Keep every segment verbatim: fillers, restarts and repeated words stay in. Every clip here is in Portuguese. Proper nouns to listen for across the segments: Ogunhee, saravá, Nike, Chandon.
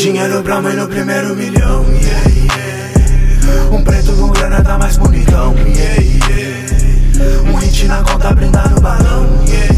Dinheiro pra mãe no primeiro milhão, yeah, yeah. Um preto com grana tá mais bonitão, yeah, yeah. Um hit na conta brindando o balão, yeah,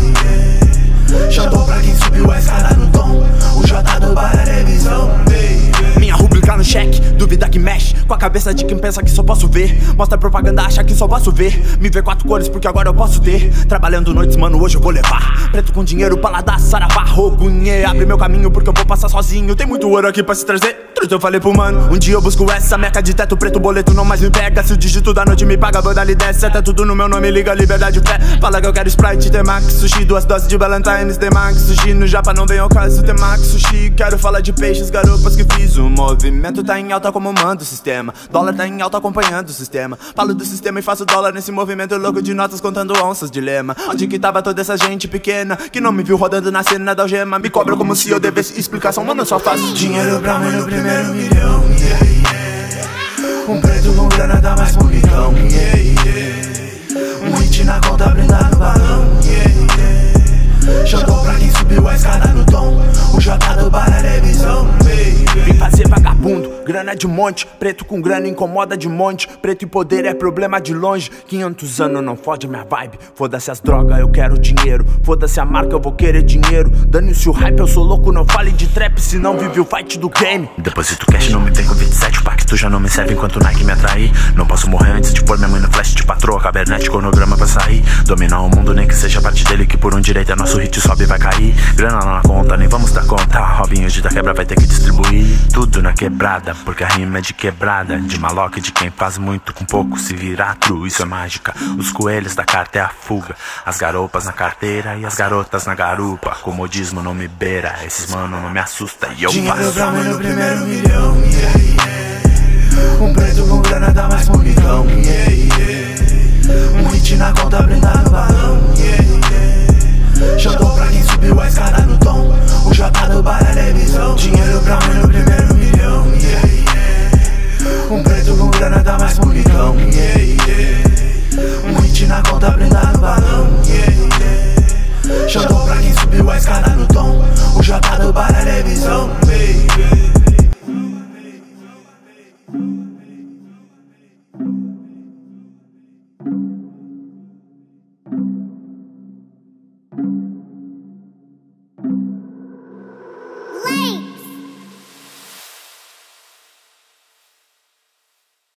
yeah. Xandou pra quem subiu a escada no tom. O J do bar é revisão, baby. Minha rubrica no cheque, dúvida que mexe com a cabeça de quem pensa que só posso ver. Mostra propaganda, acha que só posso ver. Me vê quatro cores porque agora eu posso ter. Trabalhando noites, mano, hoje eu vou levar. Preto com dinheiro, paladar, saravá, Ogunhee. Abre meu caminho porque eu vou passar sozinho. Tem muito ouro aqui pra se trazer. Eu falei pro mano, um dia eu busco essa meca de teto preto, boleto não mais me pega. Se o dígito da noite me paga, vou dar lhe dez. Até tudo no meu nome, liga, liberdade, fé. Fala que eu quero Sprite, Temax, sushi. Duas doses de Valentine's, Temax, sushi. No Japa não vem ao caso, Temax, sushi. Quero falar de peixes, garopas que fiz. O movimento tá em alta como manda o sistema. Dólar tá em alta acompanhando o sistema. Falo do sistema e faço dólar nesse movimento louco de notas contando onças de lema. Onde que tava toda essa gente pequena que não me viu rodando na cena da algema? Me cobra como se eu devesse explicação, mano, eu só faço dinheiro pra mim no primeiro Um milhão, yeah, yeah. Um preto com grana dá mais bonitão, yeah, yeah. Um hit na conta brindando o balão, yeah, yeah. Xandou pra quem subiu a escada no tom. O J do bar é revisão, baby. Vim fazer vagabundo, grana de monte. Preto com grana incomoda de monte. Preto e poder é problema de longe. Quinhentos anos não fode minha vibe. Foda-se as drogas, eu quero dinheiro. Foda-se a marca, eu vou querer dinheiro. Dane-se o hype, eu sou louco, não fale de trap. Se não vive o fight do game. Deposito cash, não me vem com vinte e sete. O pacto já não me serve enquanto o Nike me atrair. Não posso morrer antes de pôr minha mãe no flash. De patroa, cavernete, cronograma pra sair. Dominar o mundo, nem que seja parte dele. Que por um direito é nosso hit, sobe e vai cair. Grana lá na conta, nem vamos dar conta. Robin hoje da quebra vai ter que distribuir. Tudo na quebrada, porque a rima é de quebrada, de maloca e de quem faz muito com pouco se virar true. Isso é mágica, os coelhos da carta é a fuga. As garopas na carteira e as garotas na garupa. Comodismo não me beira, esses mano não me assusta e eu faço. Dinheiro pra mim no primeiro milhão.